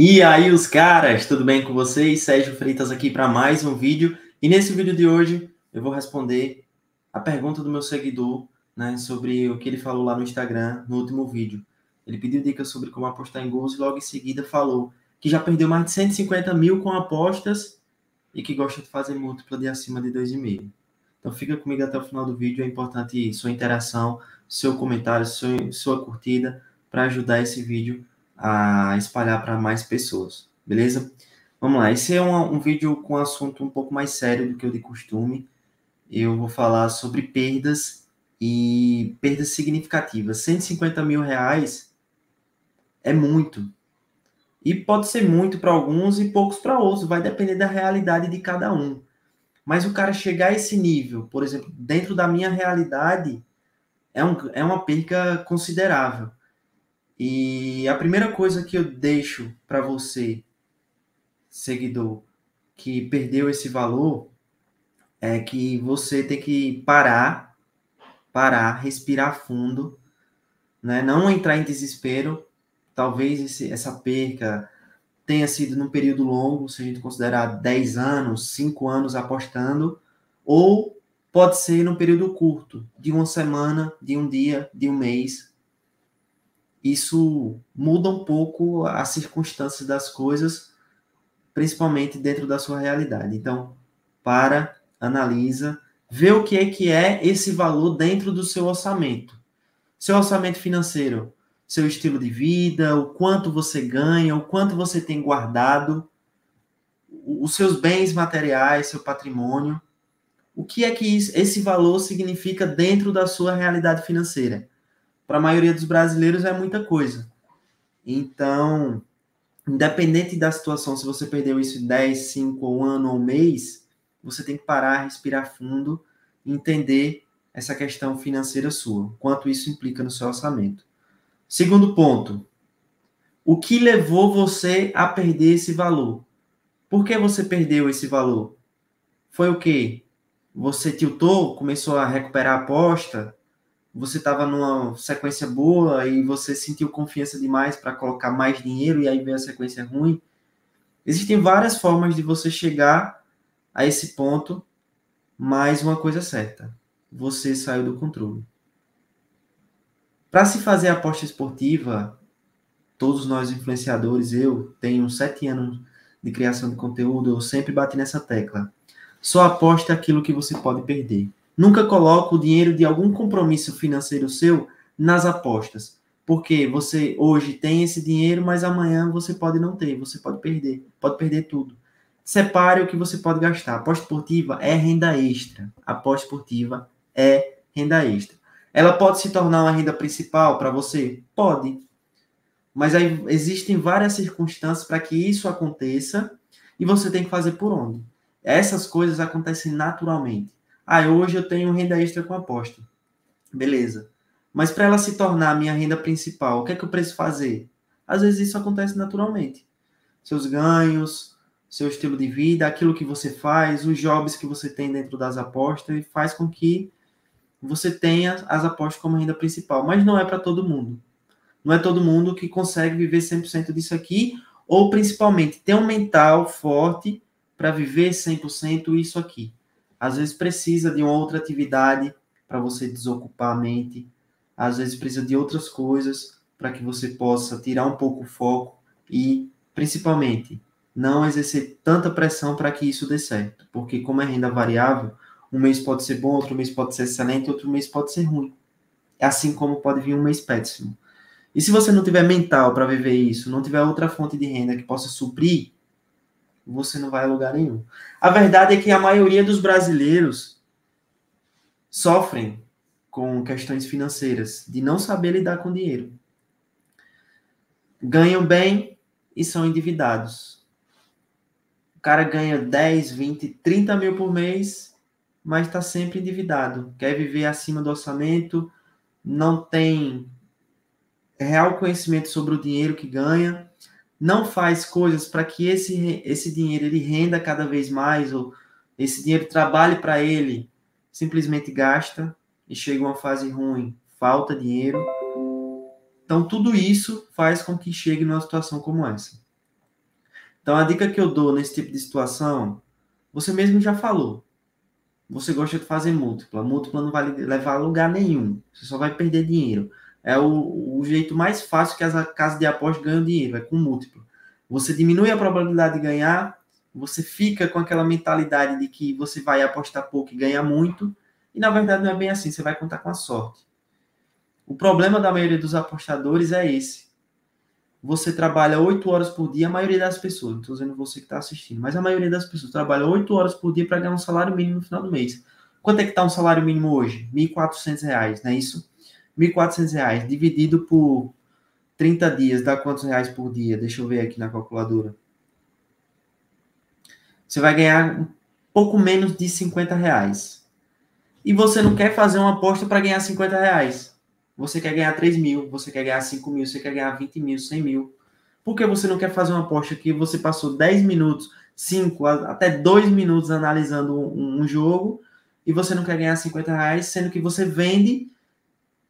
E aí, os caras, tudo bem com vocês? Sérgio Freitas aqui para mais um vídeo. E nesse vídeo de hoje, eu vou responder a pergunta do meu seguidor, né, sobre o que ele falou lá no Instagram, no último vídeo. Ele pediu dicas sobre como apostar em gols e logo em seguida falou que já perdeu mais de 150 mil com apostas e que gosta de fazer múltipla de acima de 2,5. Então fica comigo até o final do vídeo, é importante sua interação, seu comentário, sua curtida para ajudar esse vídeo a espalhar para mais pessoas, beleza? Vamos lá, esse é um vídeo com assunto um pouco mais sério do que o de costume. Eu vou falar sobre perdas e perdas significativas. 150 mil reais é muito. E pode ser muito para alguns e poucos para outros, vai depender da realidade de cada um. Mas o cara chegar a esse nível, por exemplo, dentro da minha realidade, é uma perca considerável. E a primeira coisa que eu deixo para você, seguidor, que perdeu esse valor, é que você tem que parar, respirar fundo, né? Não entrar em desespero. Talvez essa perca tenha sido num período longo, se a gente considerar 10 anos, 5 anos apostando, ou pode ser num período curto, de uma semana, de um dia, de um mês. Isso muda um pouco as circunstâncias das coisas, principalmente dentro da sua realidade. Então, para, analisa, vê o que é esse valor dentro do seu orçamento. Seu orçamento financeiro, seu estilo de vida, o quanto você ganha, o quanto você tem guardado, os seus bens materiais, seu patrimônio. O que é que esse valor significa dentro da sua realidade financeira? Para a maioria dos brasileiros é muita coisa. Então, independente da situação, se você perdeu isso em 10, 5, ou um ano, ou um mês, você tem que parar, respirar fundo, entender essa questão financeira sua, quanto isso implica no seu orçamento. Segundo ponto, o que levou você a perder esse valor? Por que você perdeu esse valor? Foi o quê? Você tiltou, começou a recuperar a aposta? Você estava numa sequência boa e você sentiu confiança demais para colocar mais dinheiro e aí veio a sequência ruim? Existem várias formas de você chegar a esse ponto, mas uma coisa é certa, você saiu do controle. Para se fazer aposta esportiva, todos nós influenciadores, eu tenho 7 anos de criação de conteúdo, eu sempre bati nessa tecla. Só aposta aquilo que você pode perder. Nunca coloca o dinheiro de algum compromisso financeiro seu nas apostas. Porque você hoje tem esse dinheiro, mas amanhã você pode não ter, você pode perder tudo. Separe o que você pode gastar. Aposta esportiva é renda extra. Aposta esportiva é renda extra. Ela pode se tornar uma renda principal para você? Pode. Mas aí existem várias circunstâncias para que isso aconteça e você tem que fazer por onde. Essas coisas acontecem naturalmente. Ah, hoje eu tenho renda extra com aposta. Beleza. Mas para ela se tornar a minha renda principal, o que é que eu preciso fazer? Às vezes isso acontece naturalmente. Seus ganhos, seu estilo de vida, aquilo que você faz, os jobs que você tem dentro das apostas, faz com que você tenha as apostas como renda principal. Mas não é para todo mundo. Não é todo mundo que consegue viver 100% disso aqui, ou principalmente ter um mental forte para viver 100% isso aqui. Às vezes precisa de uma outra atividade para você desocupar a mente. Às vezes precisa de outras coisas para que você possa tirar um pouco o foco e, principalmente, não exercer tanta pressão para que isso dê certo. Porque como é renda variável, um mês pode ser bom, outro mês pode ser excelente, outro mês pode ser ruim. Assim como pode vir um mês péssimo. E se você não tiver mental para viver isso, não tiver outra fonte de renda que possa suprir, você não vai a lugar nenhum. A verdade é que a maioria dos brasileiros sofrem com questões financeiras, de não saber lidar com dinheiro. Ganham bem e são endividados. O cara ganha 10, 20, 30 mil por mês, mas está sempre endividado. Quer viver acima do orçamento, não tem real conhecimento sobre o dinheiro que ganha, não faz coisas para que esse dinheiro ele renda cada vez mais, ou esse dinheiro trabalhe para ele, simplesmente gasta e chega uma fase ruim, falta dinheiro. Então, tudo isso faz com que chegue numa situação como essa. Então, a dica que eu dou nesse tipo de situação, você mesmo já falou. Você gosta de fazer múltipla. Múltipla não vai levar a lugar nenhum. Você só vai perder dinheiro. É o jeito mais fácil que as casas de aposta ganham dinheiro, é com múltipla. Você diminui a probabilidade de ganhar, você fica com aquela mentalidade de que você vai apostar pouco e ganhar muito, e na verdade não é bem assim, você vai contar com a sorte. O problema da maioria dos apostadores é esse. Você trabalha 8 horas por dia, a maioria das pessoas, não estou dizendo você que está assistindo, mas a maioria das pessoas trabalha 8 horas por dia para ganhar um salário mínimo no final do mês. Quanto é que está um salário mínimo hoje? R$ 1.400, não é isso? R$ 1.400 dividido por 30 dias, dá quantos reais por dia? Deixa eu ver aqui na calculadora. Você vai ganhar um pouco menos de R$ 50. E você não quer fazer uma aposta para ganhar R$ 50. Você quer ganhar 3 mil, você quer ganhar 5 mil, você quer ganhar 20 mil, 100 mil. Por que você não quer fazer uma aposta que você passou 10 minutos, 5, até 2 minutos analisando um jogo e você não quer ganhar R$ 50, sendo que você vende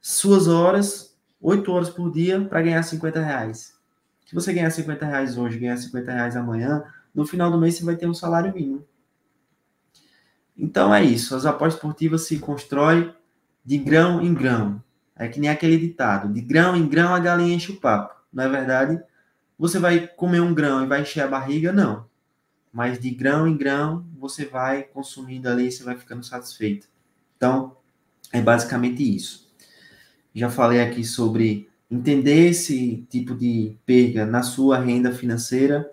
suas horas, 8 horas por dia para ganhar R$ 50. Se você ganhar R$ 50 hoje, ganhar R$ 50 amanhã, no final do mês você vai ter um salário mínimo. Então é isso. As apostas esportivas se constroem de grão em grão. É que nem aquele ditado. De grão em grão a galinha enche o papo. Não é verdade? Você vai comer um grão e vai encher a barriga? Não. Mas de grão em grão você vai consumindo ali e você vai ficando satisfeito. Então é basicamente isso. Já falei aqui sobre entender esse tipo de perda na sua renda financeira.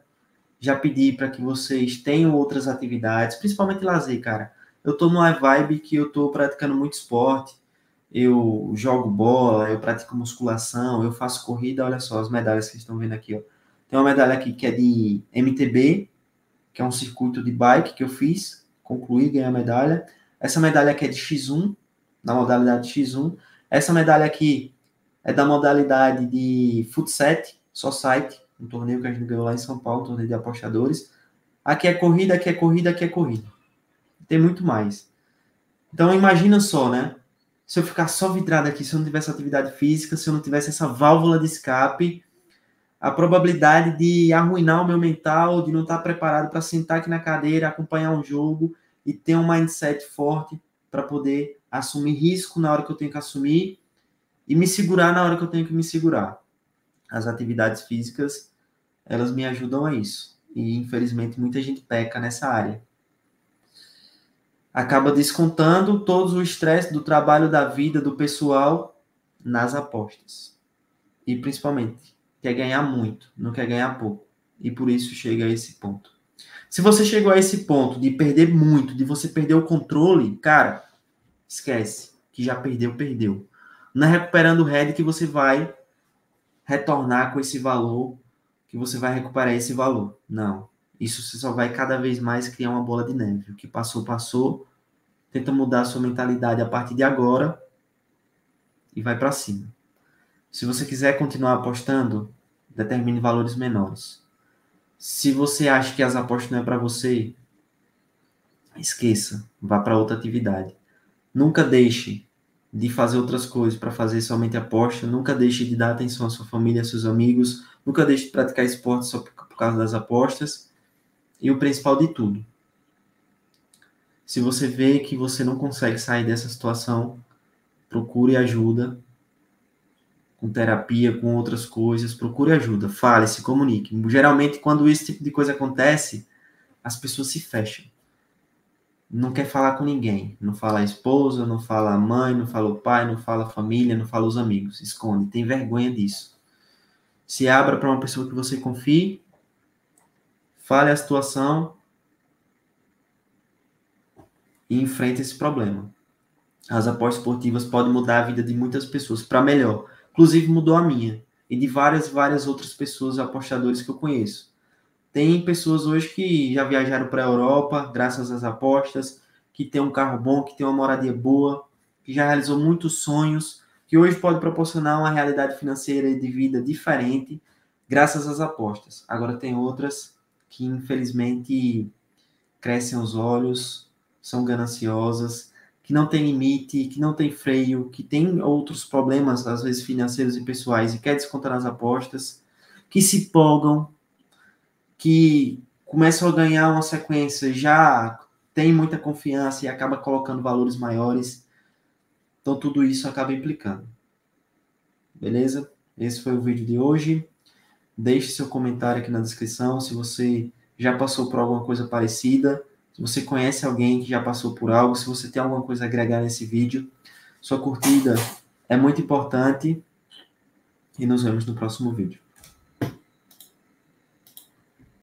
Já pedi para que vocês tenham outras atividades, principalmente lazer, cara. Eu estou numa vibe que eu estou praticando muito esporte. Eu jogo bola, eu pratico musculação, eu faço corrida. Olha só as medalhas que vocês estão vendo aqui, ó. Tem uma medalha aqui que é de MTB, que é um circuito de bike que eu fiz. Concluí, ganhei a medalha. Essa medalha aqui é de X1, na modalidade X1. Essa medalha aqui é da modalidade de futsal, society, um torneio que a gente ganhou lá em São Paulo, um torneio de apostadores. Aqui é corrida, aqui é corrida, aqui é corrida. Tem muito mais. Então, imagina só, né? Se eu ficar só vidrado aqui, se eu não tivesse atividade física, se eu não tivesse essa válvula de escape, a probabilidade de arruinar o meu mental, de não estar preparado para sentar aqui na cadeira, acompanhar um jogo e ter um mindset forte para poder assumir risco na hora que eu tenho que assumir e me segurar na hora que eu tenho que me segurar. As atividades físicas, elas me ajudam a isso. E, infelizmente, muita gente peca nessa área. Acaba descontando todo o estresse do trabalho, da vida, do pessoal nas apostas. E, principalmente, quer ganhar muito, não quer ganhar pouco. E, por isso, chega a esse ponto. Se você chegou a esse ponto de perder muito, de você perder o controle, cara, esquece que já perdeu, perdeu. Não é recuperando o RED que você vai retornar com esse valor, que você vai recuperar esse valor. Não. Isso você só vai cada vez mais criar uma bola de neve. O que passou, passou. Tenta mudar a sua mentalidade a partir de agora e vai para cima. Se você quiser continuar apostando, determine valores menores. Se você acha que as apostas não é para você, esqueça. Vá para outra atividade. Nunca deixe de fazer outras coisas para fazer somente aposta. Nunca deixe de dar atenção à sua família, aos seus amigos. Nunca deixe de praticar esporte só por causa das apostas. E o principal de tudo, se você vê que você não consegue sair dessa situação, procure ajuda com terapia, com outras coisas. Procure ajuda, fale, se comunique. Geralmente, quando esse tipo de coisa acontece, as pessoas se fecham. Não quer falar com ninguém. Não fala a esposa, não fala a mãe, não fala o pai, não fala a família, não fala os amigos. Esconde, tem vergonha disso. Se abra para uma pessoa que você confie. Fale a situação. E enfrente esse problema. As apostas esportivas podem mudar a vida de muitas pessoas para melhor. Inclusive mudou a minha. E de várias outras pessoas, apostadores que eu conheço. Tem pessoas hoje que já viajaram para a Europa, graças às apostas, que tem um carro bom, que tem uma moradia boa, que já realizou muitos sonhos, que hoje pode proporcionar uma realidade financeira e de vida diferente, graças às apostas. Agora tem outras que, infelizmente, crescem os olhos, são gananciosas, que não tem limite, que não tem freio, que tem outros problemas, às vezes financeiros e pessoais, e quer descontar nas apostas, que se empolgam, que começam a ganhar uma sequência, já tem muita confiança e acaba colocando valores maiores. Então, tudo isso acaba implicando. Beleza? Esse foi o vídeo de hoje. Deixe seu comentário aqui na descrição se você já passou por alguma coisa parecida, se você conhece alguém que já passou por algo, se você tem alguma coisa a agregar nesse vídeo. Sua curtida é muito importante e nos vemos no próximo vídeo.